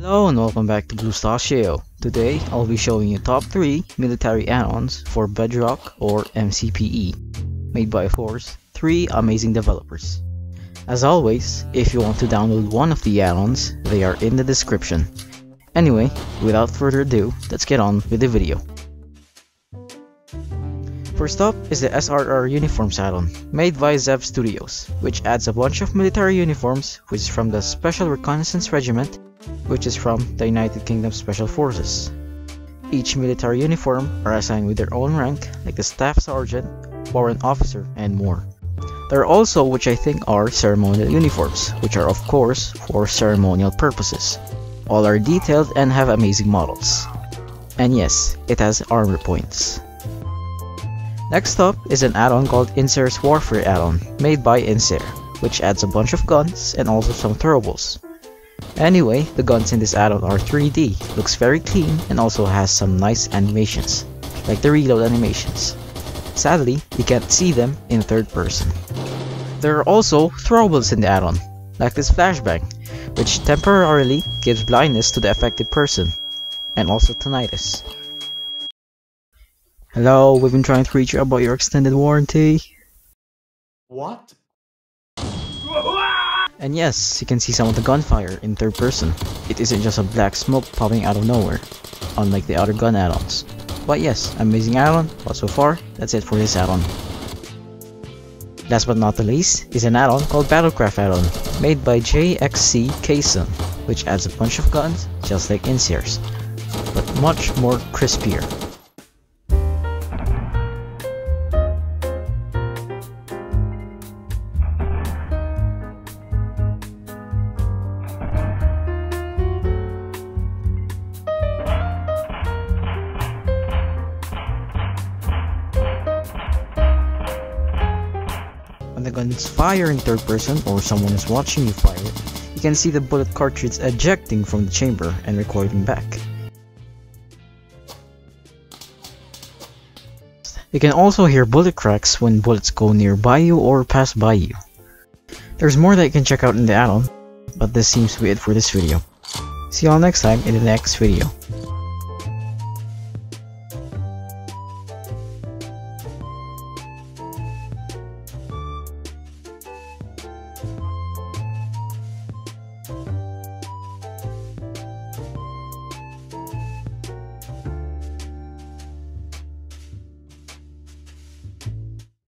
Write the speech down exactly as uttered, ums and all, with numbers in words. Hello and welcome back to BlueStachio. Today I'll be showing you top three military add-ons for Bedrock or M C P E, made by of course three amazing developers. As always, if you want to download one of the add-ons, they are in the description. Anyway, without further ado, let's get on with the video. First up is the S R R Uniforms add-on, made by Zev Studios, which adds a bunch of military uniforms which is from the Special Reconnaissance Regiment, which is from the United Kingdom Special Forces. Each military uniform are assigned with their own rank, like the Staff Sergeant, Warrant Officer, and more. There are also which I think are ceremonial uniforms, which are of course for ceremonial purposes. All are detailed and have amazing models. And yes, it has armor points. Next up is an add-on called Inser's Warfare Add-on, made by Inser, which adds a bunch of guns and also some throwables. Anyway, the guns in this add-on are three D, looks very clean, and also has some nice animations, like the reload animations. Sadly, you can't see them in third person. There are also throwables in the add-on, like this flashbang, which temporarily gives blindness to the affected person, and also tinnitus. Hello, we've been trying to reach you about your extended warranty. What? And yes, you can see some of the gunfire in third person. It isn't just a black smoke popping out of nowhere, unlike the other gun add-ons. But yes, amazing add-on, but so far, that's it for this add-on. Last but not the least is an add-on called Battlecraft Addon, made by Jxcksonn, which adds a bunch of guns, just like Inser's, but much more crispier. When the guns fire in third person or someone is watching you fire it, you can see the bullet cartridge ejecting from the chamber and recoiling back. You can also hear bullet cracks when bullets go nearby you or pass by you. There's more that you can check out in the add-on, but this seems to be it for this video. See y'all next time in the next video.